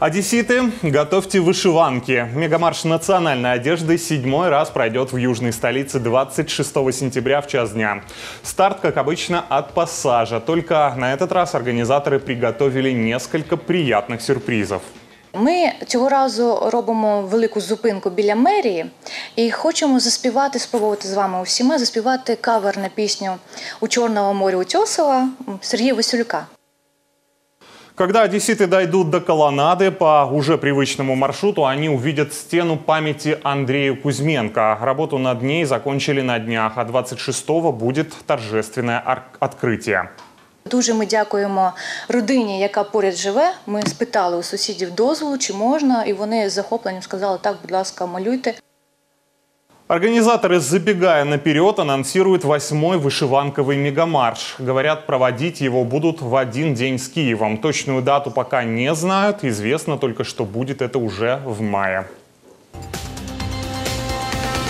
Одесситы, готовьте вышиванки. Мегамарш национальной одежды 7-й раз пройдет в южной столице 26 сентября в час дня. Старт, как обычно, от Пассажа. Только на этот раз организаторы приготовили несколько приятных сюрпризов. Ми цього разу робимо велику зупинку біля мерії і хочемо заспівати, спробувати з вами усіма, заспівати кавер на пісню «У Чорного моря» Утёсова Сергея Василька. Когда одесситы дойдут до колоннады по уже привычному маршруту, они увидят стену памяти Андрею Кузьменко. Работу над ней закончили на днях, а 26-го будет торжественное открытие. Дуже ми дякуємо родині, яка поряд живе. Ми спитали у сусідів дозволу, чи можна, і вони з захопленням сказали: так, будь ласка, малюйте. Организаторы, забегая наперед, анонсируют 8-й вышиванковый мегамарш. Говорят, проводить его будут в один день с Киевом. Точную дату пока не знают, известно только, что будет это уже в мае.